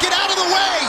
Get out of the way.